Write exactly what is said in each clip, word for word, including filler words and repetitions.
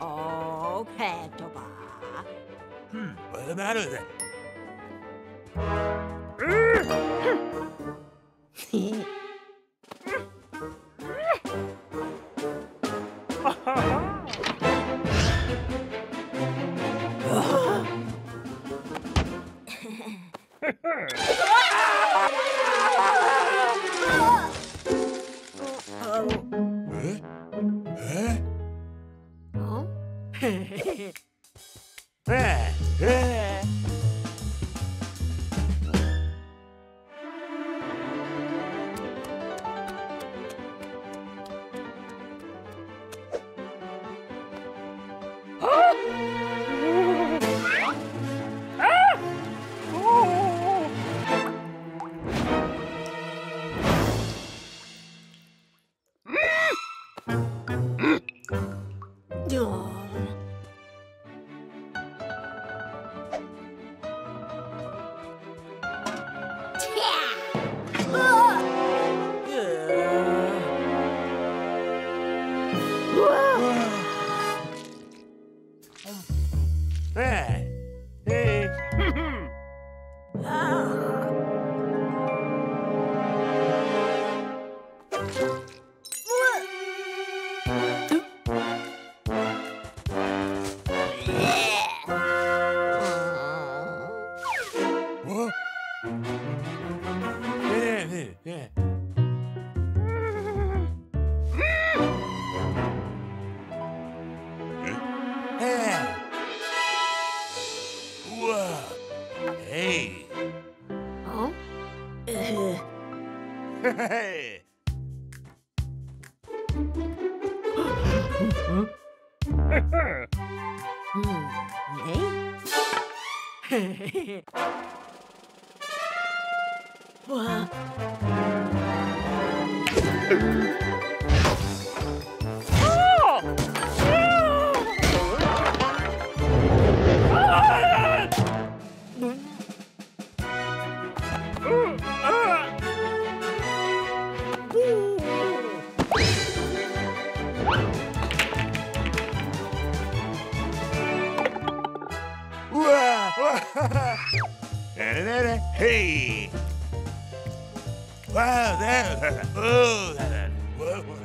Oh, Pantoba. Hmm, what's the matter then? Hey! Wow, that oh, that what?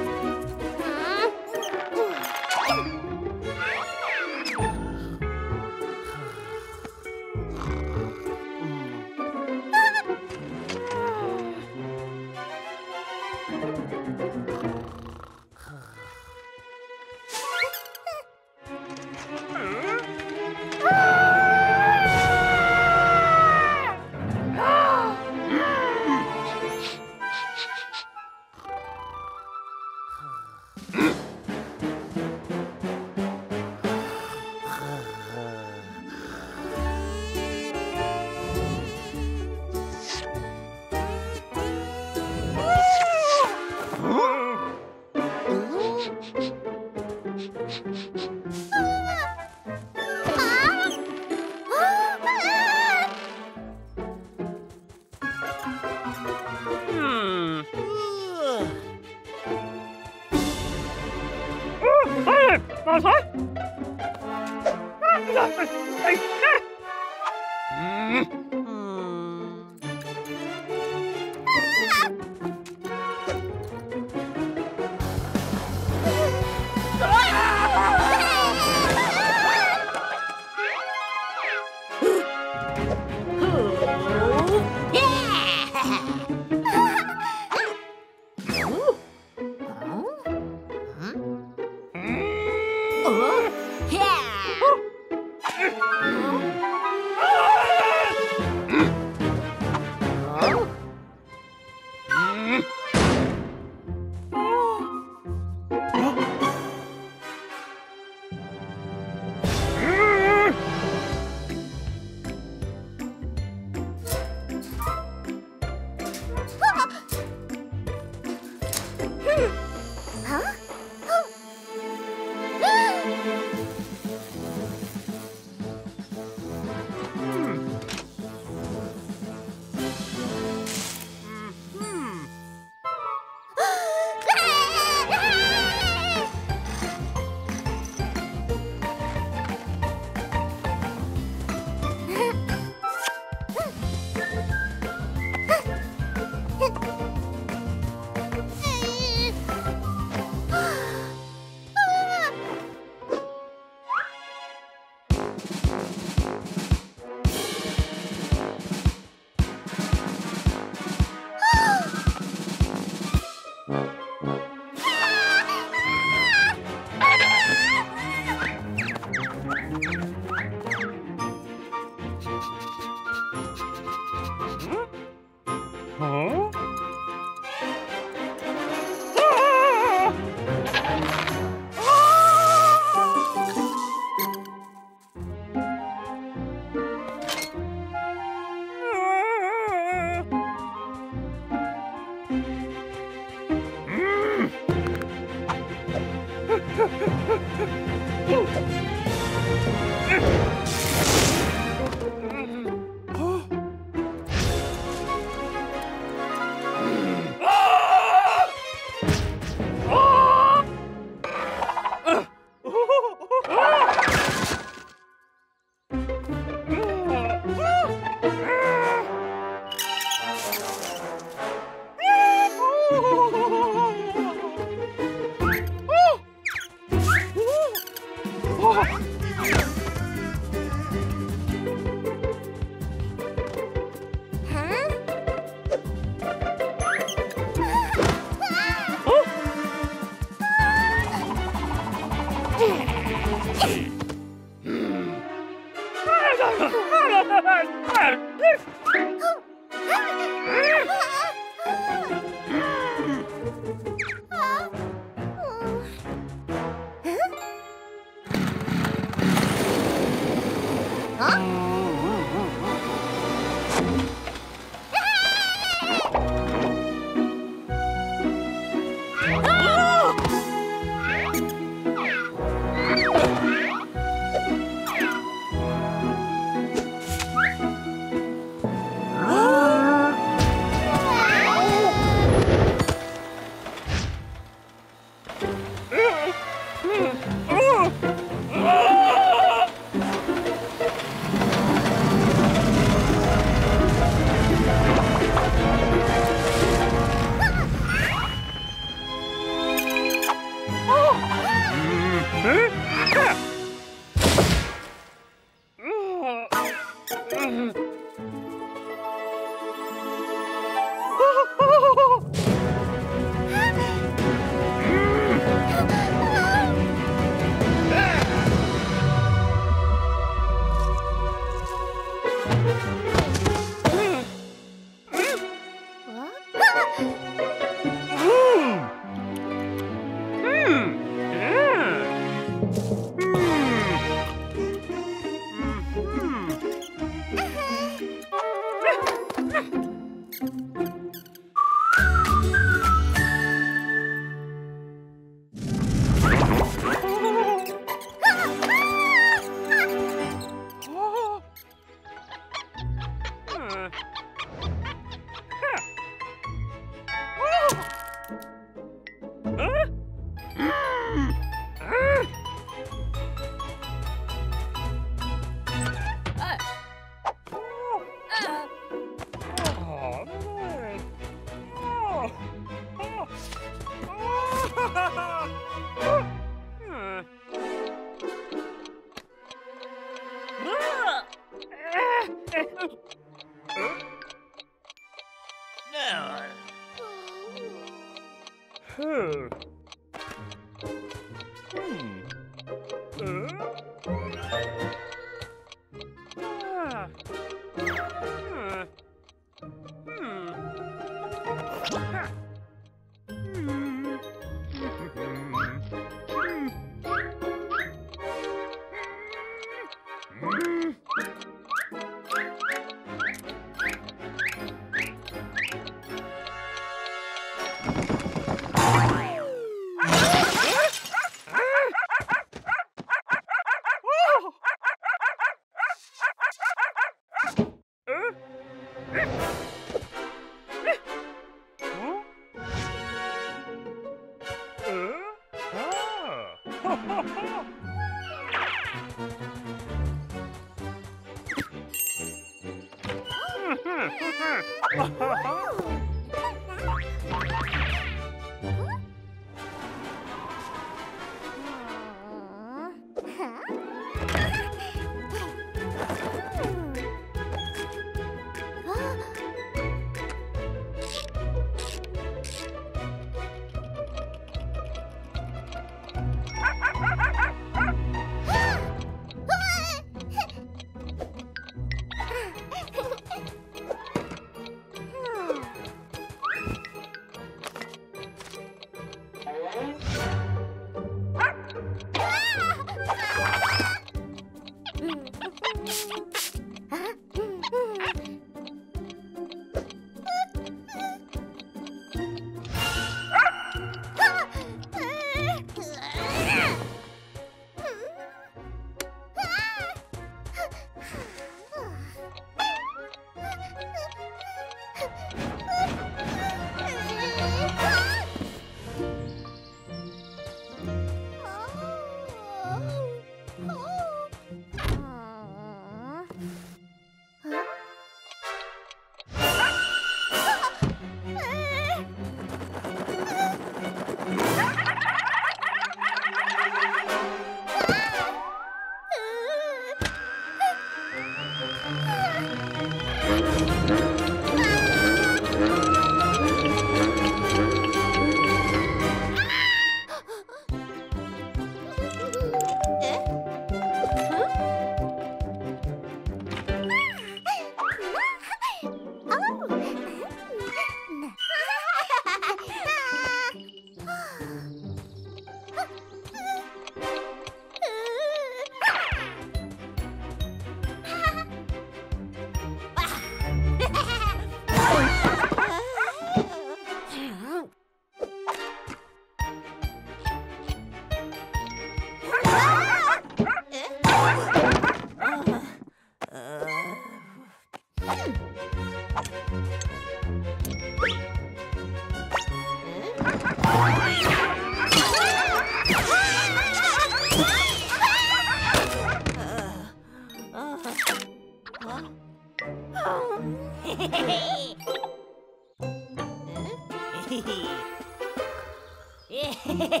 Hmm?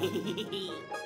Hee hee hee.